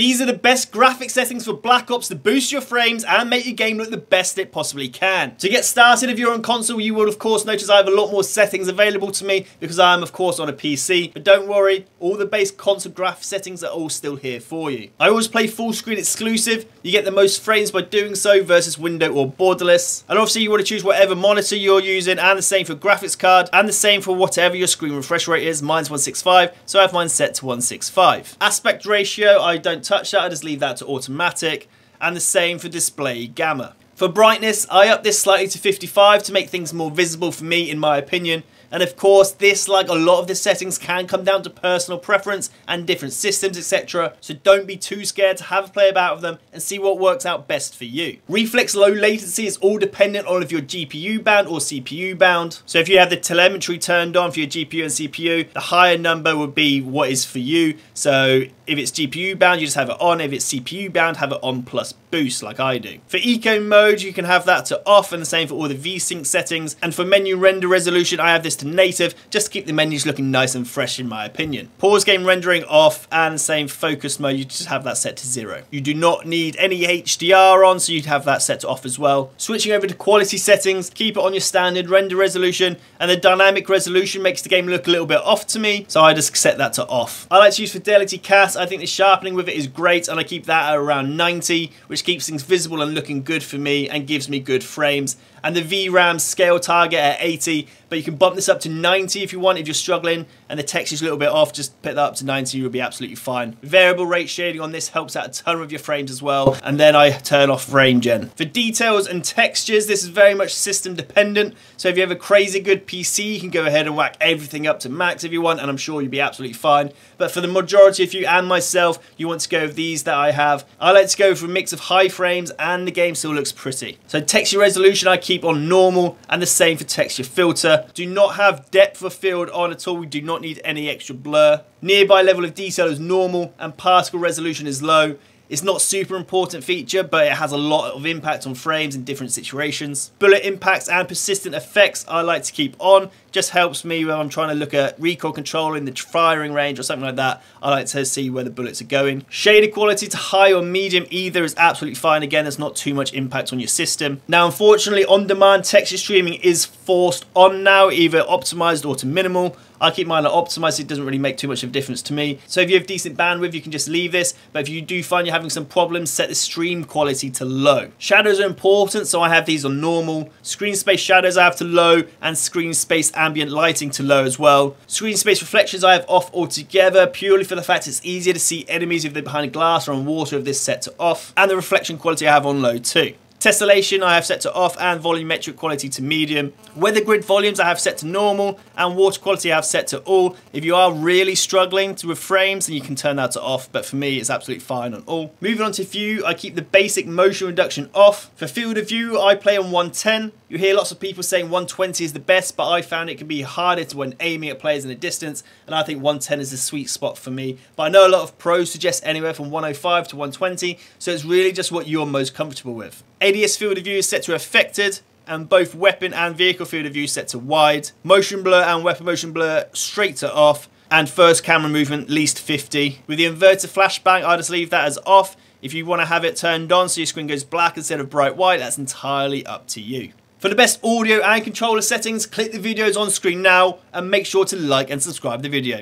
These are the best graphic settings for Black Ops to boost your frames and make your game look the best it possibly can. To get started, if you're on console, you will of course notice I have a lot more settings available to me because I am of course on a PC, but don't worry, all the base console graph settings are all still here for you. I always play full screen exclusive. You get the most frames by doing so versus window or borderless. And obviously you want to choose whatever monitor you're using, and the same for graphics card, and the same for whatever your screen refresh rate is. Mine's 165, so I have mine set to 165. Aspect ratio, I don't touch that, I just leave that to automatic, and the same for display gamma. For brightness, I up this slightly to 55 to make things more visible for me in my opinion. And of course, this, like a lot of the settings, can come down to personal preference and different systems, etc. So don't be too scared to have a play about with them and see what works out best for you. Reflex low latency is all dependent on if you're GPU bound or CPU bound. So if you have the telemetry turned on for your GPU and CPU, the higher number would be what is for you. So if it's GPU bound, you just have it on. If it's CPU bound, have it on plus boost like I do. For eco mode, you can have that to off, and the same for all the VSync settings. And for menu render resolution, I have this to native, just to keep the menus looking nice and fresh in my opinion. Pause game rendering off, and same focus mode, you just have that set to 0. You do not need any HDR on, so you'd have that set to off as well. Switching over to quality settings, keep it on your standard render resolution, and the dynamic resolution makes the game look a little bit off to me, so I just set that to off. I like to use Fidelity Cast. I think the sharpening with it is great, and I keep that at around 90, which keeps things visible and looking good for me and gives me good frames. And the VRAM scale target at 80, but you can bump this up to 90 if you want, if you're struggling and the texture's a little bit off, just put that up to 90, you'll be absolutely fine. Variable rate shading on this helps out a ton of your frames as well, and then I turn off frame gen. For details and textures, this is very much system dependent, so if you have a crazy good PC, you can go ahead and whack everything up to max if you want, and I'm sure you'll be absolutely fine. But for the majority of you and myself, you want to go with these that I have. I like to go for a mix of high frames and the game still looks pretty. So texture resolution I keep on normal, and the same for texture filter. Do not have depth of field on at all, we do not need any extra blur. Nearby level of detail is normal, and particle resolution is low. It's not super important feature, but it has a lot of impact on frames in different situations. Bullet impacts and persistent effects I like to keep on. Just helps me when I'm trying to look at recoil control in the firing range or something like that. I like to see where the bullets are going. Shader quality to high or medium either is absolutely fine. Again, there's not too much impact on your system. Now, unfortunately, on-demand texture streaming is forced on now, either optimized or to minimal. I keep mine at optimized, so it doesn't really make too much of a difference to me. So if you have decent bandwidth, you can just leave this. But if you do find you're having some problems, set the stream quality to low. Shadows are important, so I have these on normal. Screen space shadows I have to low, and screen space ambient lighting to low as well. Screen space reflections I have off altogether, purely for the fact it's easier to see enemies if they're behind glass or on water, if this set to off. And the reflection quality I have on low too. Tessellation I have set to off, and volumetric quality to medium. Weather grid volumes I have set to normal, and water quality I have set to all. If you are really struggling with frames, then you can turn that to off, but for me it's absolutely fine on all. Moving on to view, I keep the basic motion reduction off. For field of view, I play on 110. You hear lots of people saying 120 is the best, but I found it can be harder to when aiming at players in a distance, and I think 110 is the sweet spot for me. But I know a lot of pros suggest anywhere from 105 to 120, so it's really just what you're most comfortable with. ADS field of view is set to affected, and both weapon and vehicle field of view set to wide. Motion blur and weapon motion blur straight to off, and first camera movement least 50. With the inverted flashbang, I just leave that as off. If you want to have it turned on so your screen goes black instead of bright white, that's entirely up to you. For the best audio and controller settings, click the videos on screen now, and make sure to like and subscribe the video.